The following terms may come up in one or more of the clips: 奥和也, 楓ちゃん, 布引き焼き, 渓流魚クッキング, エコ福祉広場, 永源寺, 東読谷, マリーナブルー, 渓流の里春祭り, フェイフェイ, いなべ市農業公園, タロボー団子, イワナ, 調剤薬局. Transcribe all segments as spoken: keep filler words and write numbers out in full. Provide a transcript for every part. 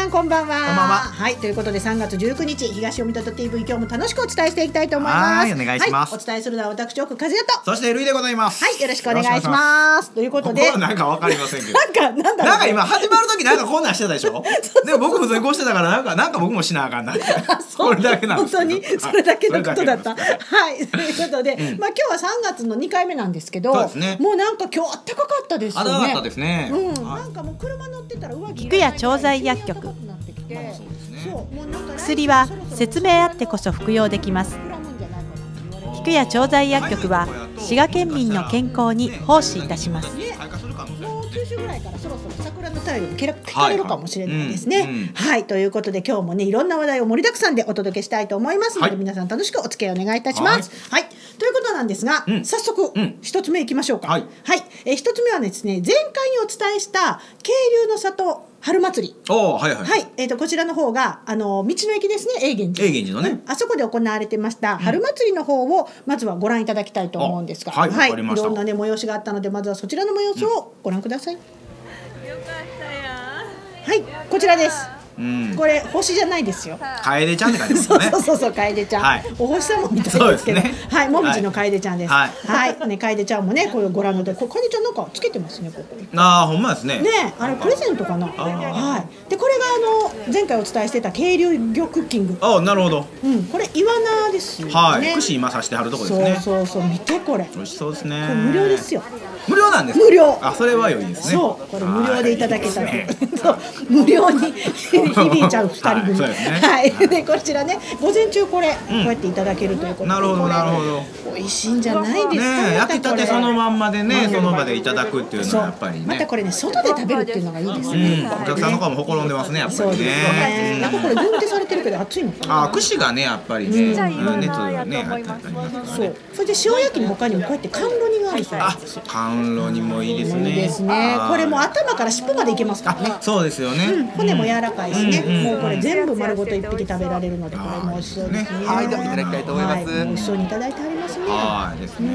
さんこんばんは。こんばんは。はい、ということでさんがつじゅうくにち東読谷 ティーブイ 今日も楽しくお伝えしていきたいと思います。はい、お願いします。はい、お伝えするのは私奥和也とそしてるいでございます。はい、よろしくお願いします。ということで心なんかわかりませんけどなんかなんだろう、なんか今始まる時なんかこんなんしてたでしょでも僕普通にこうしてたからなんかなんか僕もしなあかんなそれだけなんですけど、本当にそれだけのことだった。はい、ということで、うん、まあ今日はさんがつのにかいめなんですけど、そうですね、もうなんか今日あったかかったですよね。あったかかったですね。うん、なんかもう車乗ってたら上着いらない。調剤薬局、薬は説明あってこそ服用できます。菊屋調剤薬局は滋賀県民の健康に奉仕いたします。もう九州ぐらいからそろそろ桜の便りも聞かれるかもしれないですね。はい、ということで今日もねいろんな話題を盛りだくさんでお届けしたいと思いますので、はい、皆さん楽しくお付き合いお願いいたします。はい、はいということなんですが、うん、早速一つ目いきましょうか。はい、はい、え一つ目はですね、前回お伝えした渓流の里春祭り、はいはい、はい、えーとこちらの方があの道の駅ですね、永源寺、永源寺のね、うん、あそこで行われてました春祭りの方をまずはご覧いただきたいと思うんですが、はい、はい、いろんなね催しがあったのでまずはそちらの催しをご覧ください。うん、よかったや。はい、こちらです。うん、これ星じゃないですよ。楓ちゃんって書いてますね。そうそうそう、楓ちゃん、はい、お星様みたいですけど、ね、はい、もみじの楓ちゃんです。はい、はい、ね、楓ちゃんもね、これご覧ので、これ楓ちゃんなんかつけてますね、ここ。ああ、ほんまですね。ね、あれプレゼントかな。はい。で、これがあの前回お伝えしてた渓流魚クッキング。ああ、なるほど。うん、これイワナですよね。はい。串今刺してはるとこですね。そうそうそう、見てこれ。美味しそうですね。これ無料ですよ。無料なんです。無料。あ、それは良いですね。そう、これ無料でいただけた。そう、無料に。響いちゃうふたり組。はい、でこちらね、午前中これこうやっていただけるということで、なるほどなるほど、美味しいんじゃないですか。焼きたてそのまんまでね、その場でいただくっていうのはやっぱりね、またこれね外で食べるっていうのがいいですね。お客さんの方もほころんでますね、やっぱりね。なんかこれ軍手されてるけど熱いのかな。あ、串がねやっぱりね、熱がねあったりそう、それで塩焼きの他にもこうやって甘露煮があるそうなんですよ。甘露煮もいいですね。いいですね。これも頭から尻尾までいけますからね。そうですよね。骨も柔らかい。もうこれ全部丸ごと一匹食べられるので、これも美味しそうですね。はい、でもいただきたいと思います。美味しそうにいただいてありますね。はいですね。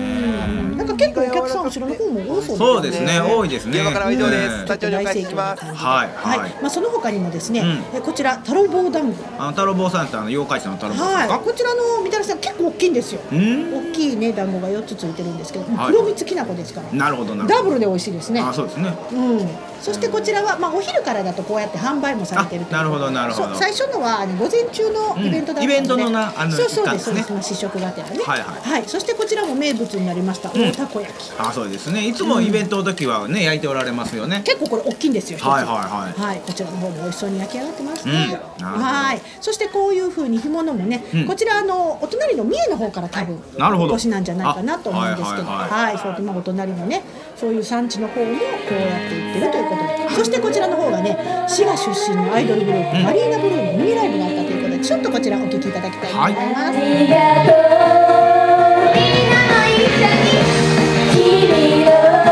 なんか結構お客さん後ろの方も多そう。そうですね、多いですね。現場からは以上です。大盛況な感じ。はいはい。まあその他にもですね、こちらタロボー団子。あのタロボーさんってあの妖怪さんのタロボーですか。こちらのみたらしさん結構大きいんですよ。大きいね団子がよっつついてるんですけど、黒蜜きな粉ですから。なるほどなるほど。ダブルで美味しいですね。あ、そうですね。うん。そしてこちらはまあお昼からだとこうやって販売もされてる。なるほどなるほど。最初のは午前中のイベントだったので、イベントのなあのそうそうですね、試食がてらね。はいはい。そしてこちらも名物になりました大たこ焼き。あ、そうですね。いつもイベントの時はね焼いておられますよね。結構これ大きいんですよ。はいはいはい。はい、こちらの方も美味しそうに焼き上がってますね。はい。そしてこういう風に干物もね、こちらのお隣の三重の方から多分お越しなんじゃないかなと思うんですけど、はい。そう今お隣のねそういう産地の方もこうやっていってるということで、そしてこちらの方がね滋賀出身のアイドルグループ、マリーナブルーのミニライブがあったということで、ちょっとこちらお聞きいただきたいと思います。はい「もし僕が笑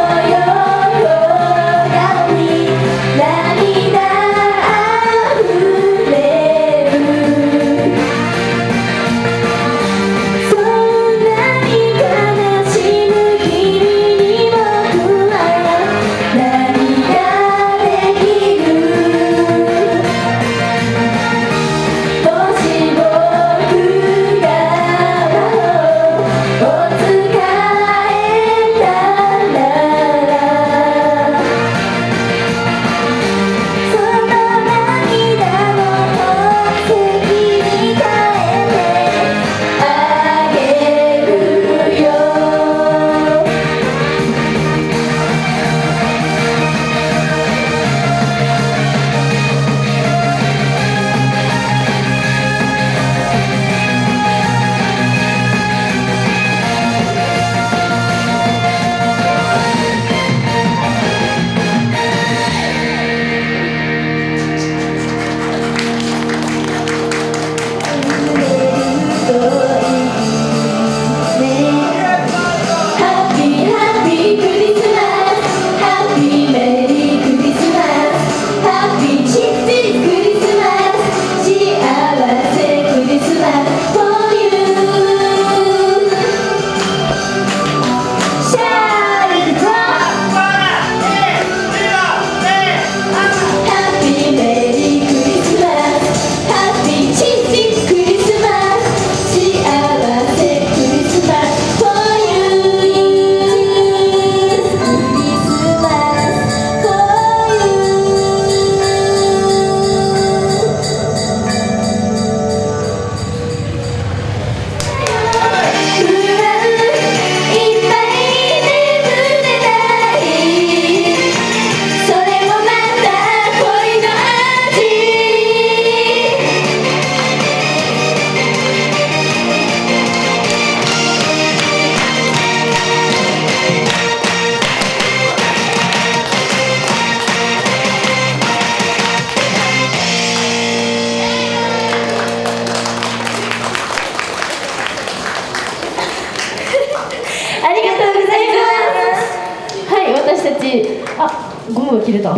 ゴムが切れたマ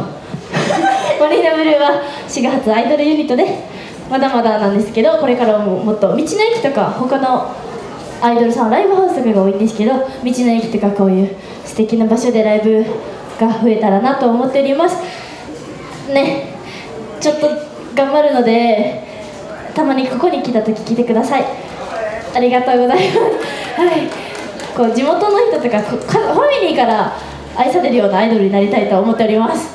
リーナブルーはしがつアイドルユニットでまだまだなんですけど、これからももっと道の駅とか他のアイドルさんライブハウスとかが多いんですけど、道の駅とかこういう素敵な場所でライブが増えたらなと思っておりますね。ちょっと頑張るのでたまにここに来た時来てください。ありがとうございます、はい、こう地元の人とかファミリーから愛されるようなアイドルになりたいと思っております。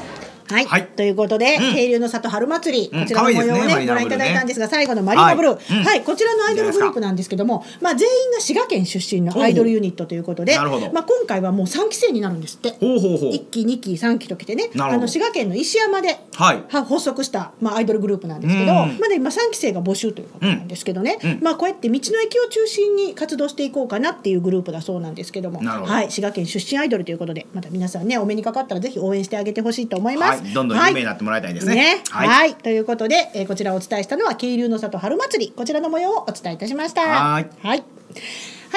はい、はい、ということで、うん、渓流の里春祭り、こちらの模様をね、うん、ご覧いただいたんですが、最後のマリーナブルー、はい、うん、はい、こちらのアイドルグループなんですけども、まあ、全員が滋賀県出身のアイドルユニットということで、まあ、今回はもうさんきせいになるんですって。いっきにきさんきときてね、あの滋賀県の石山で発足した、まあ、アイドルグループなんですけど、まだ今さんきせいが募集ということなんですけどね、うんうん、まあこうやって道の駅を中心に活動していこうかなっていうグループだそうなんですけども、はい、滋賀県出身アイドルということで、また皆さんねお目にかかったらぜひ応援してあげてほしいと思います。はい、どんどん有名になってもらいたいですね。はい、ということで、えー、こちらをお伝えしたのは渓流の里春祭り、こちらの模様をお伝えいたしました。はい、はいはい、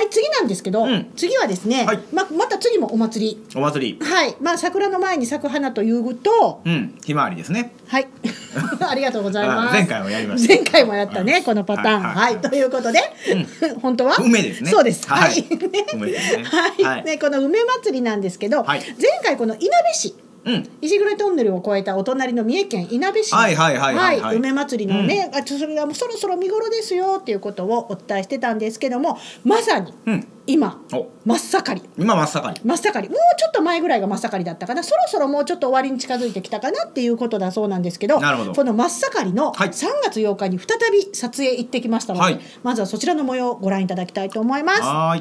次なんですけど、うん、次はですね、はい、ま, また次もお祭りお祭り、はい、まあ、桜の前に咲く花というと、うん、ひまわりですね。はいありがとうございます。前回もやりました。前回もやったね、このパターン。はい、ということで、本当は梅ですね。そうです。はい、ね、この梅祭りなんですけど、前回このいなべ市、石黒トンネルを越えたお隣の三重県いなべ市、はい、梅祭りのね、あ、それがもうそろそろ見頃ですよっていうことをお伝えしてたんですけども、まさに今真っ盛り。今真っ盛り。真っ盛り。もうちょっと前ぐらいが真っ盛りだったかな。そろそろもうちょっと終わりに近づいてきたかなっていうことだそうなんですけど、この真っ盛りのさんがつようかに再び撮影行ってきましたので、はい、まずはそちらの模様をご覧いただきたいと思います。は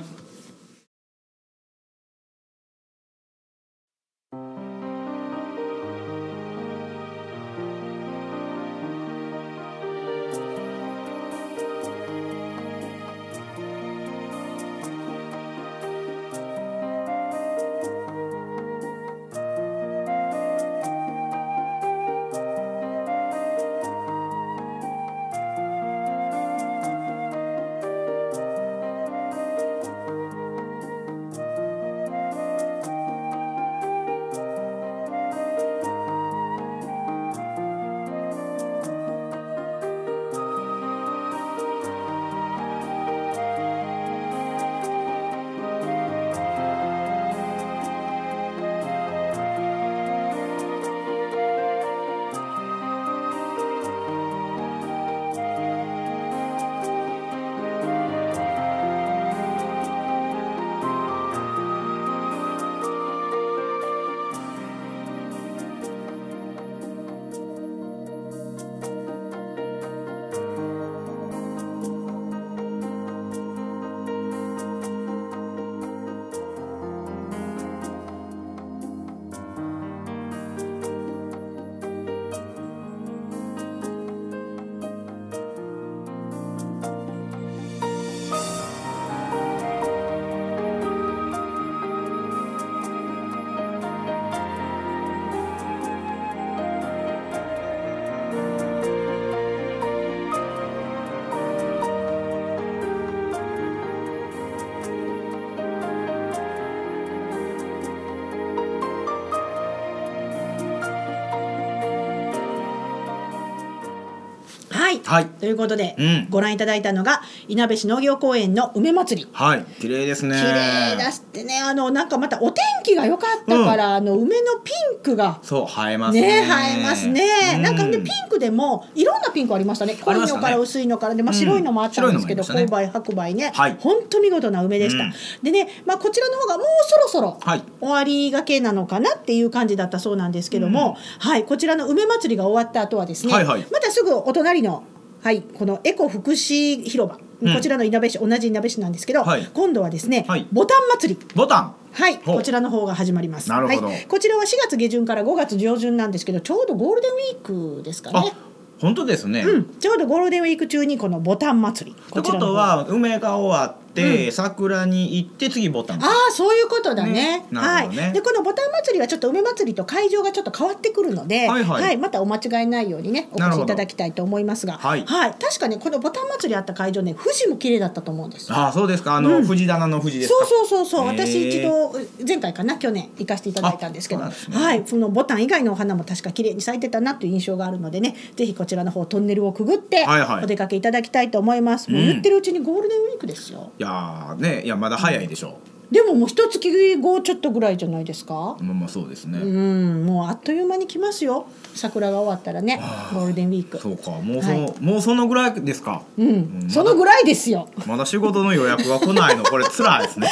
い、はい、ということで、うん、ご覧いただいたのがいなべ市農業公園の梅祭り。はい、綺麗ですね。綺麗だしてね、あのなんかまたお天気が良かったから、うん、あの梅のピンクがそう映えますね。ね、映えますね。うん、なんかね、ピンクでもいろんなピンクありましたね。濃いのから薄いのからで、まあ白いのもあったんですけど、紅梅、白梅ね、本当見事な梅でした。うん、でね、まあこちらの方がもうそろそろ終わりがけなのかなっていう感じだったそうなんですけども、うん、はい、こちらの梅祭りが終わった後はですね、はいはい、またすぐお隣のはい、このエコ福祉広場、うん、こちらのいなべ市、同じいなべ市なんですけど、はい、今度はですね、はい、ボタン祭り。ボタン、はい、こちらの方が始まります。なるほど、はい、こちらはしがつげじゅんからごがつじょうじゅんなんですけど、ちょうどゴールデンウィークですかね。本当ですね、うん、ちょうどゴールデンウィーク中にこのボタン祭り。ってことは梅が終わっって、うん、桜に行って次ボタン。ああ、そういうことだね。ね、はい、ね、でこのボタン祭りはちょっと梅祭りと会場がちょっと変わってくるので、はいはいはい、またお間違えないようにねお越しいただきたいと思いますが、はい、はい、確かねこのボタン祭りあった会場ね富士も綺麗だったと思うんです。ああ、そうですか。あの、うん、富士棚の富士ですか。そうそうそうそう。私一度前回かな去年行かせていただいたんですけど、ね、はい、そのボタン以外のお花も確か綺麗に咲いてたなという印象があるのでね、ぜひこちらの方トンネルをくぐってお出かけいただきたいと思います。はいはい、もう言ってるうちにゴールデンウィークですよ。いやね、いやまだ早いでしょう。うん、でももう一月後ちょっとぐらいじゃないですか。まあまあそうですね。うん、もうあっという間に来ますよ。桜が終わったらね、ゴールデンウィーク。そうか、もうその、はい、もうそのぐらいですか。うん、うん、そのぐらいですよ。まだ仕事の予約が来ないの、これ辛いですね。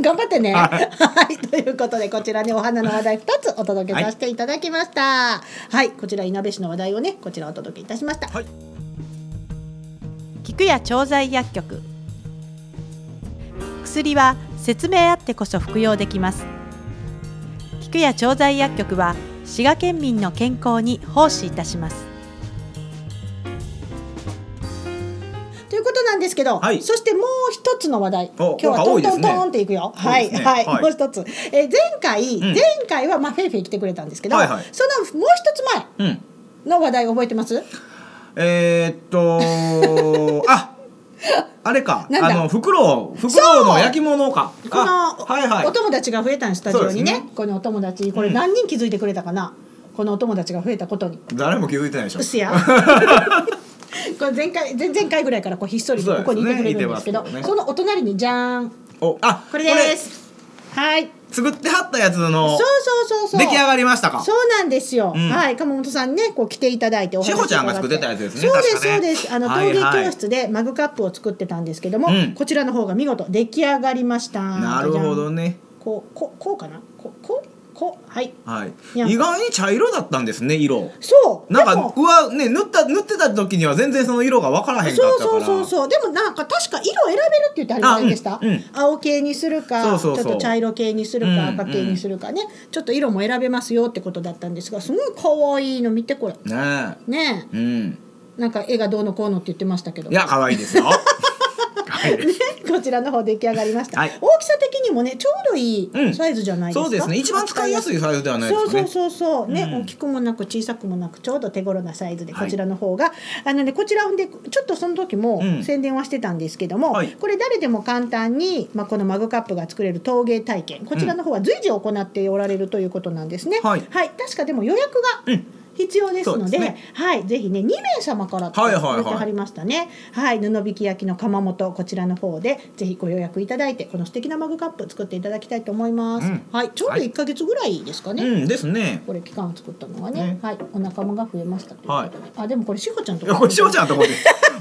頑張ってね。はい、はい、ということでこちらねお花の話題ふたつお届けさせていただきました。はい、はい、こちらいなべ市の話題をねこちらお届けいたしました。はい。菊屋調剤薬局。薬は説明あってこそ服用できます。菊屋調剤薬局は滋賀県民の健康に奉仕いたします。ということなんですけど、はい、そしてもう一つの話題、今日はトントントンっていくよ。はい、はい、はい、もう一つ、えー、前回、うん、前回はまあフェイフェイ来てくれたんですけど、はいはい、そのもう一つ前の話題覚えてます？うん、えー、っとああれか、あのフクロウ、フクロウの焼き物か。この、はいはい、お友達が増えたんスタジオにね。このお友達、これ何人気づいてくれたかな、うん、このお友達が増えたことに。誰も気づいてないでしょ。うすや。これ前回、前々回ぐらいからこうひっそりここにいてくれるんですけど、そ、ねね、そのお隣にじゃーん。お、あ、これです。はい。作ってはったやつのそうそうそうそう出来上がりましたか。そうなんですよ、うん、はい、鎌本さんねこう来ていただいてお話し伺って、志保ちゃんが作ってたやつですね。そうです、そうです。あの陶芸教室でマグカップを作ってたんですけども、はいはい、こちらの方が見事出来上がりました、うん、なるほどね。こうこうこうかな、こうこうこはい、はい、意外に茶色だったんですね、色。そうなんかうわ、ね、塗った塗ってた時には全然その色が分からへんかったから。そうそうそうそう。でもなんか確か色選べるって言ってありませんでした？うんうん、青系にするか、そうそうそう、ちょっと茶色系にするか、うんうん、赤系にするかね、ちょっと色も選べますよってことだったんですが、すごい可愛いの見てこれねえ、ねえ、うん、なんか絵がどうのこうのって言ってましたけど、いや可愛いですよ。ね、こちらの方出来上がりました、はい、大きさ的にもねちょうどいいサイズじゃないですか、うん、そうですね、一番使いやすいサイズではないですかね。そうそうそうそう、ね、うん、大きくもなく小さくもなくちょうど手頃なサイズでこちらの方が、はい、あのね、こちらでちょっとその時も宣伝はしてたんですけども、うん、はい、これ誰でも簡単に、まあ、このマグカップが作れる陶芸体験、こちらの方は随時行っておられるということなんですね、うん、はい、はい、確かでも予約が、うん、必要ですの で, です、ね、はい、ぜひねにめいさまからと言ってはりましたね、はいはいはい、はい、布引き焼きの窯元、こちらの方でぜひご予約いただいてこの素敵なマグカップ作っていただきたいと思います、うん、はい、ちょうどいっかげつぐらいですかね、はい、うんですね、これ期間作ったのは ね, ね、はい、お仲間が増えましたということで、はい、あでもこれ志保ちゃんとこ、これ志保ちゃんとこで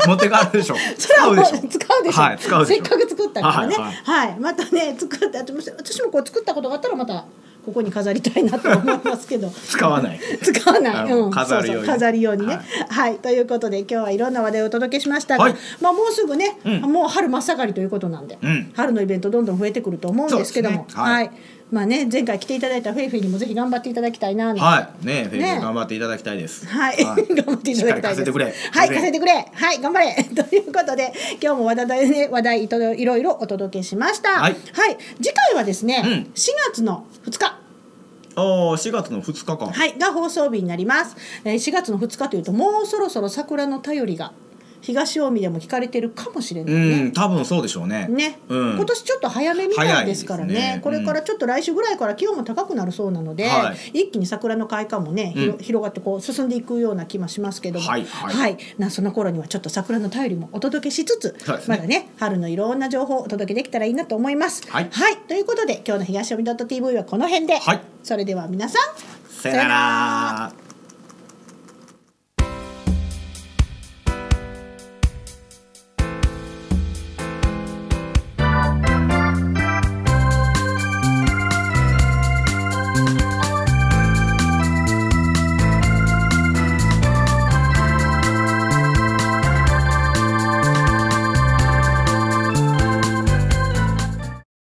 持って帰るでしょ。使うでしょ、使うでしょ、はい、使うでしょ、せっかく作ったからね、はいはいはい、またね作って、私もこう作ったことがあったらまたここに飾りたいなと思いますけど使わない使わない、うん、飾るように、そうそう、飾るようにね、はい、はい、ということで今日はいろんな話題をお届けしましたが、はい、まあ、もうすぐね、うん、もう春真っ盛りということなんで、うん、春のイベントどんどん増えてくると思うんですけども、ね、はい、はい、まあね、前回来ていただいたフェイフェイにもぜひ頑張っていただきたいな、はい、ね、フェイフェイ頑張っていただきたいです、はい、はい、頑張っていただきたいです、しっかり稼いでくれ、はい、稼いでくれ、はい、頑張れということで今日も話題ね、話題いろいろお届けしました、はい、はい、次回はですね、うん、しがつのふつか、ああ、しがつのふつかか、はい、が放送日になります、えー、しがつのふつかというともうそろそろ桜の便りが東近江でも聞かれてるかもしれないね。うん、多分そうでしょうね。ね、うん、今年ちょっと早めみたいですから ね, ね、うん、これからちょっと来週ぐらいから気温も高くなるそうなので、はい、一気に桜の開花もね、うん、広がってこう進んでいくような気もしますけども、はいはいはい、なその頃にはちょっと桜の便りもお届けしつつ、ね、まだね春のいろんな情報をお届けできたらいいなと思います、はいはい、ということで今日の東近江 .tv はこの辺で、はい、それでは皆さんさよなら。